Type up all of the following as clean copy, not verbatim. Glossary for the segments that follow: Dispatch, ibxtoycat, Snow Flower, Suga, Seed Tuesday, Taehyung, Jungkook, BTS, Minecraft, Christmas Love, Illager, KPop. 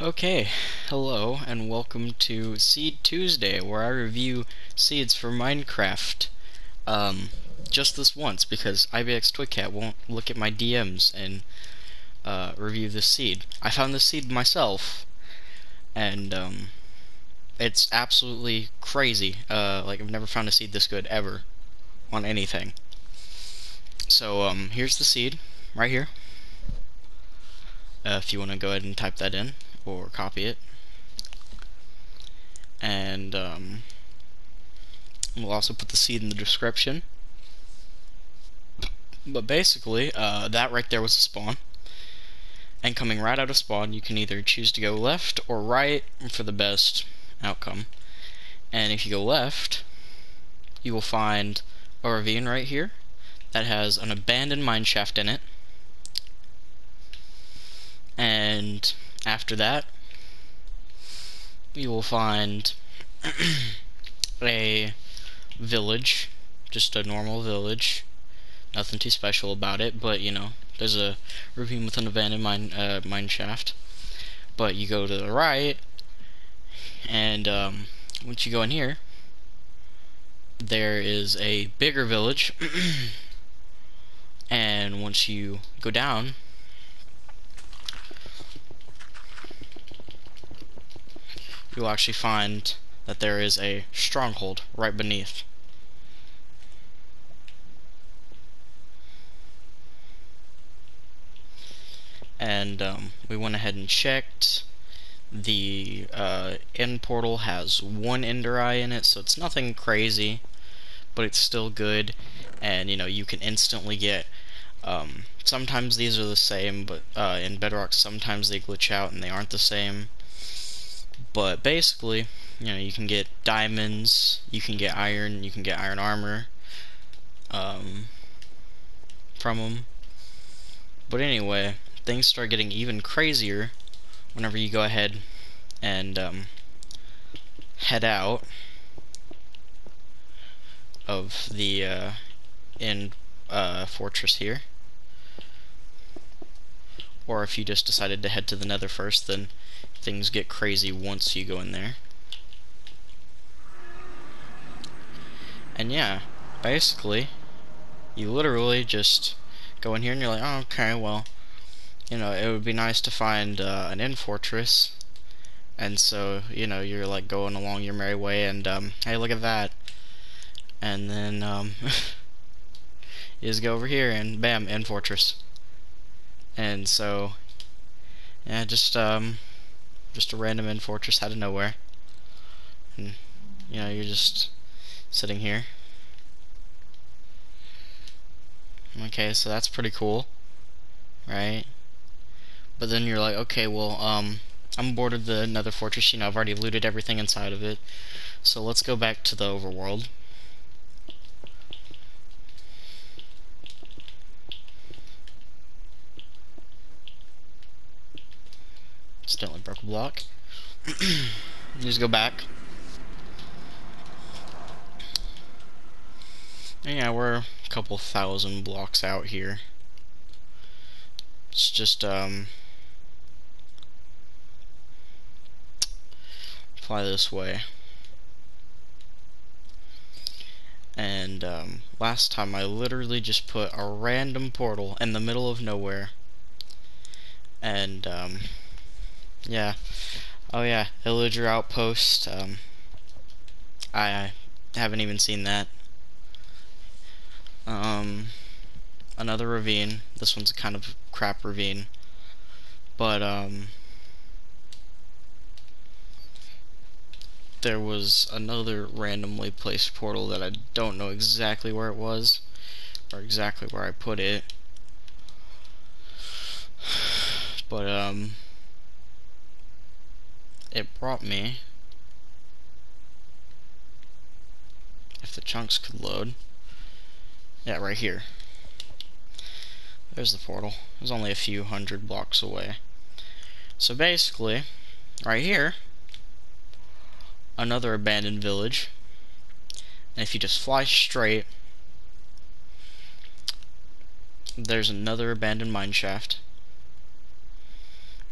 Okay, hello and welcome to Seed Tuesday, where I review seeds for Minecraft. Just this once, because ibxtoycat won't look at my DMs and review this seed. I found this seed myself, and it's absolutely crazy. Like, I've never found a seed this good ever on anything. So here's the seed right here. If you want to go ahead and type that in or copy it, and we'll also put the seed in the description. But basically, that right there was a spawn, and coming right out of spawn, you can either choose to go left or right for the best outcome. And if you go left, you will find a ravine right here that has an abandoned mineshaft in it. And after that, you will find a village, just a normal village, nothing too special about it, but you know, there's a ravine with an abandoned mine shaft. But you go to the right, and once you go in here, there is a bigger village, and once you go down, you'll actually find that there is a stronghold right beneath. And we went ahead and checked. The end portal has one ender eye in it, so it's nothing crazy, but it's still good. And you know, you can instantly get sometimes these are the same, but in Bedrock sometimes they glitch out and they aren't the same. But basically, you know, you can get diamonds, you can get iron, you can get iron armor from them. But anyway, things start getting even crazier whenever you go ahead and head out of the end fortress here. Or if you just decided to head to the nether first, then things get crazy once you go in there. And yeah, basically, you literally just go in here and you're like, oh, okay, well, you know, it would be nice to find an end fortress. And so, you know, you're like going along your merry way, and hey, look at that. And then you just go over here and bam, end fortress. And so, yeah, just a random end fortress out of nowhere. And, you know, you're just sitting here. Okay, so that's pretty cool, right? But then you're like, okay, well, I'm bored of the nether fortress, you know, I've already looted everything inside of it. So let's go back to the overworld. Accidentally broke a block. You just go back. And yeah, we're a couple thousand blocks out here. It's just fly this way. And last time I literally just put a random portal in the middle of nowhere. And yeah, oh yeah, Illager Outpost, I haven't even seen that. Another ravine, this one's a kind of crap ravine, but there was another randomly placed portal that I don't know exactly where it was, or exactly where I put it, but it brought me, if the chunks could load, yeah, right here. There's the portal. It was only a few hundred blocks away. So basically, right here, another abandoned village. And if you just fly straight, there's another abandoned mineshaft.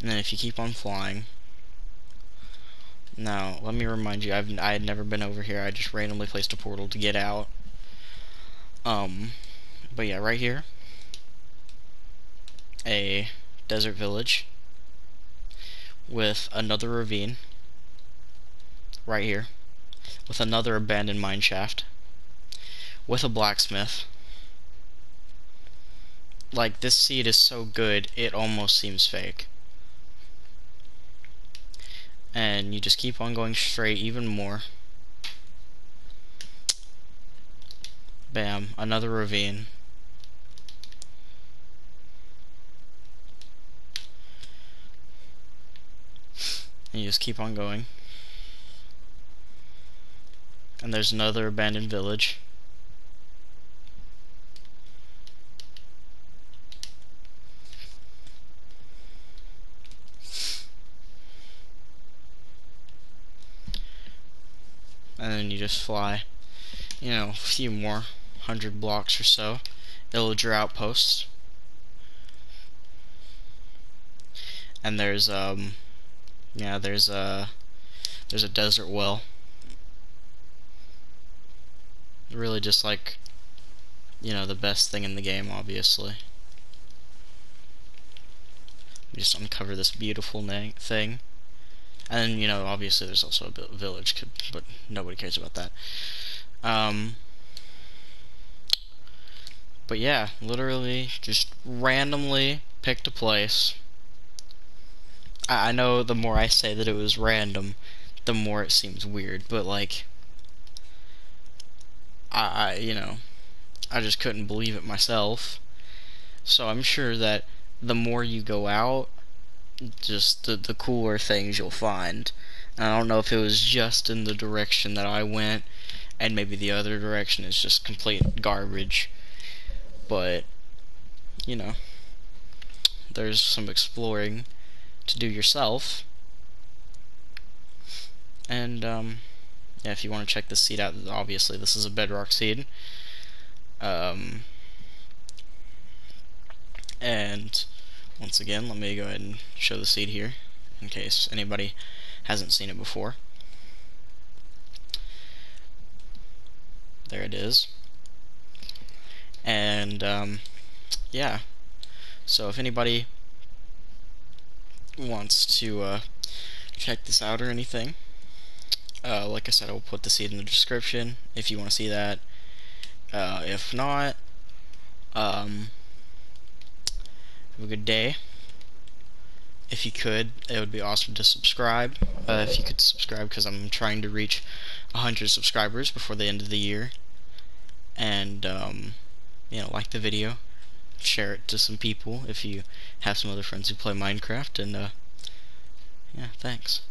And then if you keep on flying, Now, let me remind you, I had never been over here. I just randomly placed a portal to get out. But yeah, right here. A desert village. With another ravine. Right here. With another abandoned mine shaft. With a blacksmith. Like, this seed is so good, it almost seems fake. And you just keep on going straight even more. Bam, another ravine. And you just keep on going. And there's another abandoned village. And then you just fly, you know, a few more 100 blocks or so. It'll draw outposts. And there's yeah, there's a desert well. Really just like, you know, the best thing in the game, obviously. We just uncover this beautiful thing. And, you know, obviously there's also a village, but nobody cares about that. But yeah, literally just randomly picked a place. I know the more I say that it was random, the more it seems weird, but like, you know, I just couldn't believe it myself. So I'm sure that the more you go out, just the cooler things you'll find. And I don't know if it was just in the direction that I went, and maybe the other direction is just complete garbage. But, you know, there's some exploring to do yourself. And, yeah, if you want to check this seed out, obviously this is a bedrock seed. And once again, let me go ahead and show the seed here, in case anybody hasn't seen it before. There it is. And, yeah. So if anybody wants to check this out or anything, like I said, I'll put the seed in the description if you want to see that. If not, have a good day. If you could, it would be awesome to subscribe. If you could subscribe, because I'm trying to reach 100 subscribers before the end of the year. And, you know, like the video. Share it to some people if you have some other friends who play Minecraft. And, yeah, thanks.